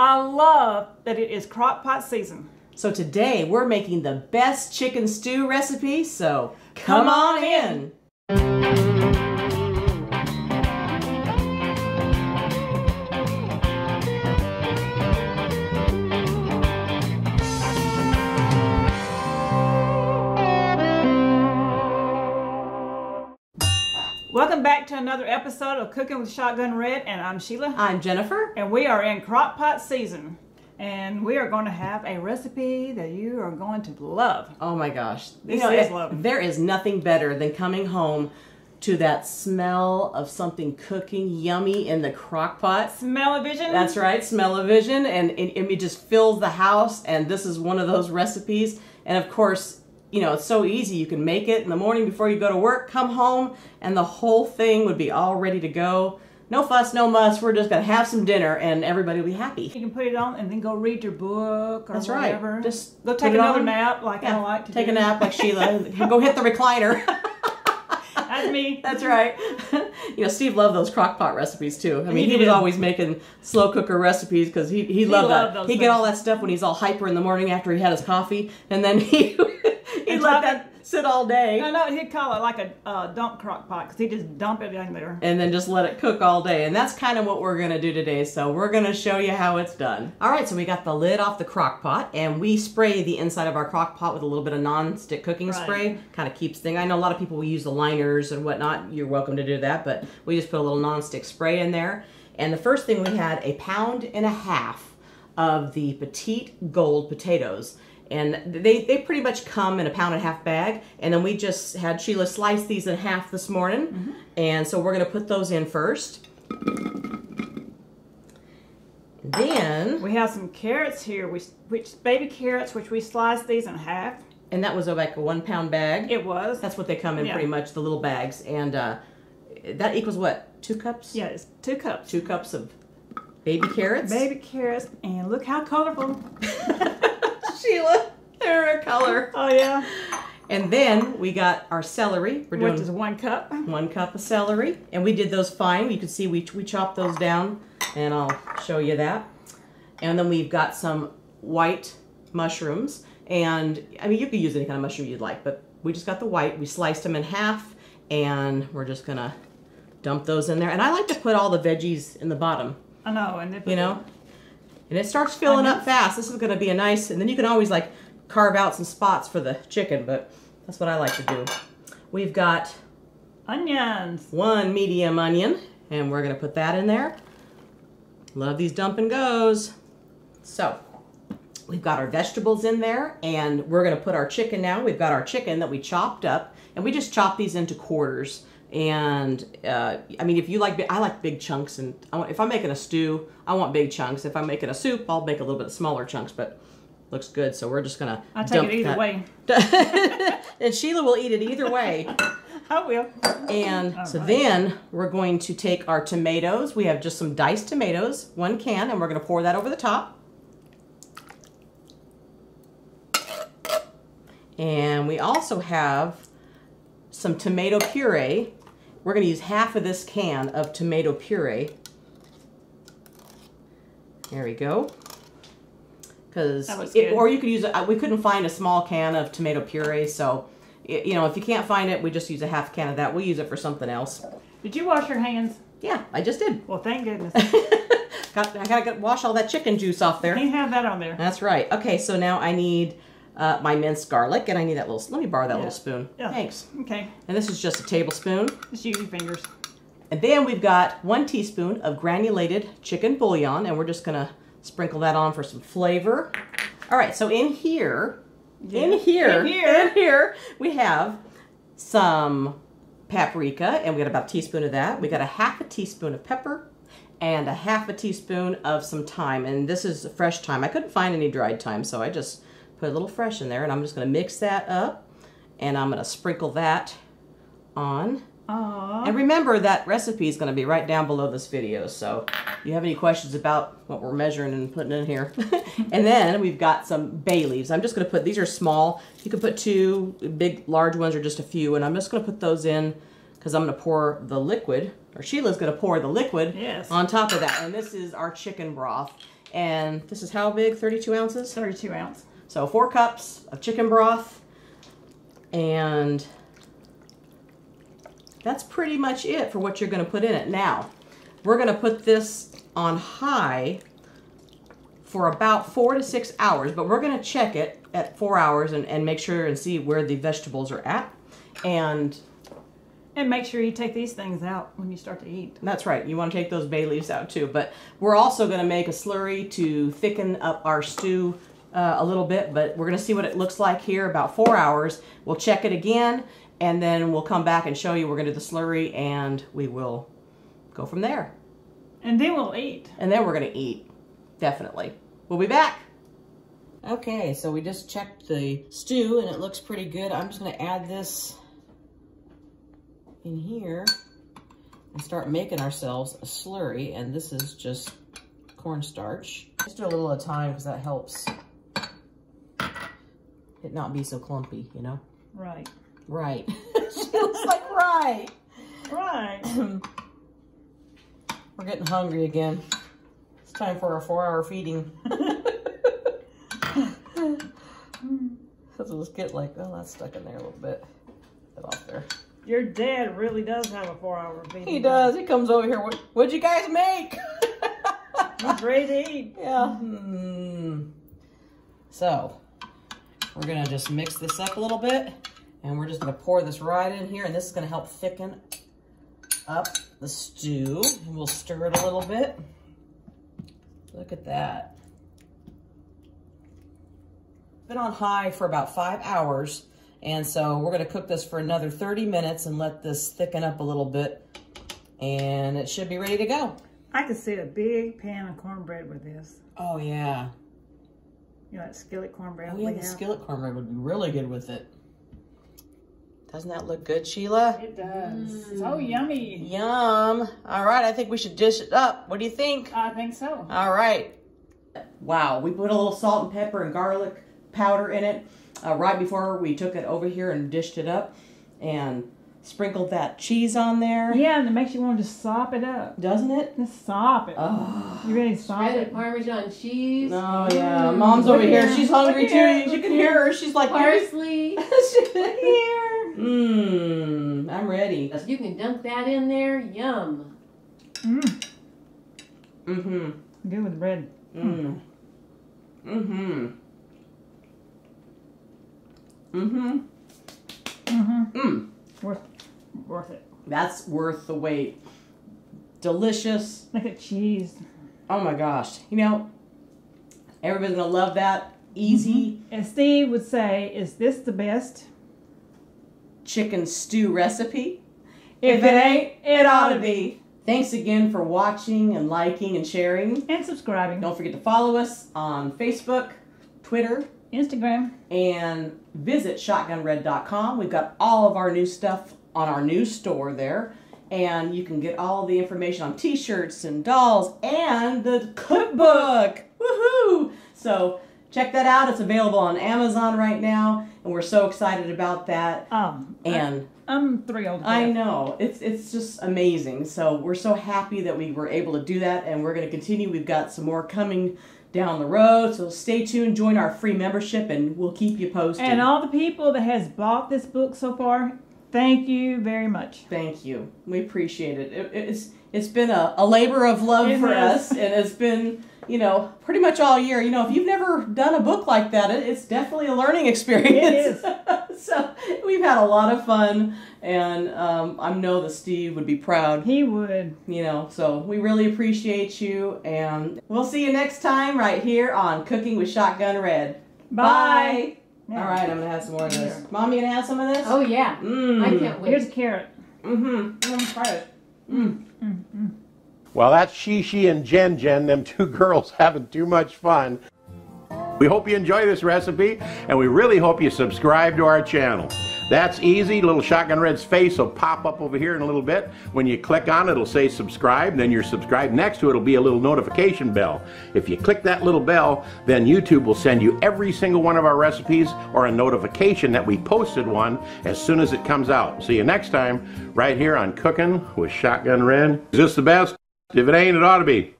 I love that it is crock pot season. So today we're making the best chicken stew recipe, so come on in. Welcome back to another episode of Cooking with Shotgun Red, and I'm Sheila. I'm Jennifer. And we are in crockpot season, and we are going to have a recipe that you are going to love. Oh my gosh. This is love. There is nothing better than coming home to that smell of something cooking yummy in the crockpot. Smell-o-vision. That's right, smell-o-vision, and it just fills the house, and this is one of those recipes, and of course, you know, it's so easy. You can make it in the morning before you go to work, come home, and the whole thing would be all ready to go. No fuss, no muss. We're just going to have some dinner, and everybody will be happy. You can put it on and then go read your book or that's whatever. Right. Just go take another nap like I like to Take a nap like Sheila. Go hit the recliner. That's me. That's right. You know, Steve loved those crockpot recipes, too. I mean, he was always making slow cooker recipes because he loved that. He'd get all that stuff when he's all hyper in the morning after he had his coffee, and then he he'd let that sit all day. No, he'd call it like a dump crock pot because he'd just dump it in there. And then just let it cook all day. And that's kind of what we're going to do today. So we're going to show you how it's done. All right, so we got the lid off the crock pot, and we spray the inside of our crock pot with a little bit of non-stick cooking spray. Kind of keeps things. I know a lot of people will use the liners and whatnot. You're welcome to do that, but we just put a little non-stick spray in there. And the first thing we had 1.5 pounds of the petite gold potatoes. And they pretty much come in a 1.5 pound bag. And then we just had Sheila slice these in half this morning. Mm-hmm. And so we're going to put those in first. And then we have some carrots here, baby carrots, which we sliced these in half. And that was like a 1 pound bag. It was. That's what they come in pretty much, the little bags. And that equals what, 2 cups? Yeah, it's 2 cups. 2 cups of baby carrots. Baby carrots. And look how colorful. Sheila, they're a color. Oh, yeah. And then we got our celery. We're doing, which is 1 cup. 1 cup of celery. And we did those fine. You can see we chopped those down, and I'll show you that. And then we've got some white mushrooms. And, I mean, you could use any kind of mushroom you'd like, but we just got the white. We sliced them in half, and we're just going to dump those in there. And I like to put all the veggies in the bottom. I know. And you know? And it starts filling up fast. This is going to be a nice, and then you can always like carve out some spots for the chicken, but that's what I like to do. We've got onions. 1 medium onion, and we're going to put that in there. Love these dump and goes. So we've got our vegetables in there, and we're going to put our chicken now. We've got our chicken that we chopped up, and we just chop these into quarters. And I mean, if you like, I like big chunks, and if I'm making a stew, I want big chunks. If I'm making a soup, I'll make a little bit of smaller chunks, but looks good. So we're just gonna. I'll take it either way. And Sheila will eat it either way. I will. And so then we're going to take our tomatoes. We have just some diced tomatoes, 1 can, and we're gonna pour that over the top. And we also have some tomato puree. We're going to use half of this can of tomato puree. There we go. Because, or you could use, we couldn't find a small can of tomato puree, so you know, if you can't find it, we just use a half can of that. We'll use it for something else. Did you wash your hands? Yeah, I just did. Well, thank goodness. I gotta wash all that chicken juice off there. You can't have that on there. That's right. Okay, so now I need my minced garlic, and I need that little, let me borrow that little spoon. Yeah. Thanks. Okay. And this is just a tablespoon. Just use your fingers. And then we've got 1 teaspoon of granulated chicken bouillon, and we're just going to sprinkle that on for some flavor. All right, so in here, we have some paprika, and we got about a teaspoon of that. We got 1/2 teaspoon of pepper and 1/2 teaspoon of some thyme, and this is fresh thyme. I couldn't find any dried thyme, so I just put a little fresh in there, and I'm just going to mix that up, and I'm going to sprinkle that on. Aww. And remember, that recipe is going to be right down below this video, so if you have any questions about what we're measuring and putting in here. And then we've got some bay leaves. I'm just going to put, these are small. You can put 2, big, large ones or just a few, and I'm just going to put those in because I'm going to pour the liquid, or Sheila's going to pour the liquid on top of that. And this is our chicken broth. And this is how big? 32 ounces? 32 ounce. So 4 cups of chicken broth. And that's pretty much it for what you're going to put in it. Now, we're going to put this on high for about 4 to 6 hours, but we're going to check it at 4 hours and make sure and see where the vegetables are at. And make sure you take these things out when you start to eat. That's right. You want to take those bay leaves out too. But we're also going to make a slurry to thicken up our stew a little bit. But we're going to see what it looks like here about 4 hours. We'll check it again, and then we'll come back and show you. We're going to do the slurry, and we will go from there. And then we'll eat. And then we're going to eat. Definitely. We'll be back. Okay, so we just checked the stew, and it looks pretty good. I'm just going to add this in here and start making ourselves a slurry, and this is just cornstarch. Just do a little at a time because that helps it not be so clumpy, you know? Right. Right. She looks like right. Right. We're getting hungry again. It's time for our 4-hour feeding. Because it'll get like, oh, that's stuck in there a little bit. Get off there. Your dad really does have a 4-hour feeding. He does. He comes over here. What'd you guys make? He's ready to eat. Yeah. Mm. So, we're going to just mix this up a little bit. And we're just going to pour this right in here. And this is going to help thicken up the stew. And we'll stir it a little bit. Look at that. Been on high for about 5 hours. And so we're going to cook this for another 30 minutes and let this thicken up a little bit. And it should be ready to go. I could see a big pan of cornbread with this. Oh, yeah. You know that skillet cornbread? Oh, yeah, the skillet cornbread would be really good with it. Doesn't that look good, Sheila? It does. Mm. So yummy. Yum. All right, I think we should dish it up. What do you think? I think so. All right. Wow, we put a little salt and pepper and garlic powder in it. Right before we took it over here and dished it up and sprinkled that cheese on there. Yeah, and it makes you want to just sop it up. Doesn't it? Just sop it. Oh. You really sop it? Parmesan cheese. Oh, yeah. Mom's over here. She's hungry too. You can hear her. She's like, parsley. She's here. Mmm. I'm ready. You can dunk that in there. Yum. Mmm. Mm-hmm. Good with bread. Mmm. Mm-hmm. Mm-hmm. Mm-hmm. Mm. Worth it. That's worth the wait. Delicious. Look at cheese. Oh my gosh. You know, everybody's gonna love that. Easy. Mm-hmm. And Steve would say, is this the best chicken stew recipe? If it ain't, it ought to be. Thanks again for watching and liking and sharing. And subscribing. Don't forget to follow us on Facebook, Twitter, Instagram, and visit shotgunred.com. We've got all of our new stuff on our new store there, and you can get all the information on t-shirts and dolls and the cookbook. Woohoo! So check that out. It's available on Amazon right now, and we're so excited about that. And I'm thrilled. I know. It's just amazing. So we're so happy that we were able to do that, and we're going to continue. We've got some more coming down the road, so stay tuned, join our free membership, and we'll keep you posted. And all the people that has bought this book so far, thank you very much. Thank you. We appreciate it. It's been a labor of love for us, and it's been, you know, pretty much all year. You know, if you've never done a book like that, it's definitely a learning experience. It is. So we've had a lot of fun, and I know that Steve would be proud. He would. You know, so we really appreciate you, and we'll see you next time right here on Cooking with Shotgun Red. Bye. All right, I'm going to have some more of this. Mom, you going to have some of this? Oh, yeah. Mm. I can't wait. Here's a carrot. Mm-hmm. I'm sorry. Mm. Mm-hmm. Well, that's Shishi and Jen, them two girls having too much fun. We hope you enjoy this recipe, and we really hope you subscribe to our channel. That's easy. Little Shotgun Red's face will pop up over here in a little bit. When you click on it, it'll say subscribe, then you're subscribed. Next to it will be a little notification bell. If you click that little bell, then YouTube will send you every single one of our recipes or a notification that we posted one as soon as it comes out. See you next time right here on Cooking with Shotgun Red. Is this the best? If it ain't, it ought to be.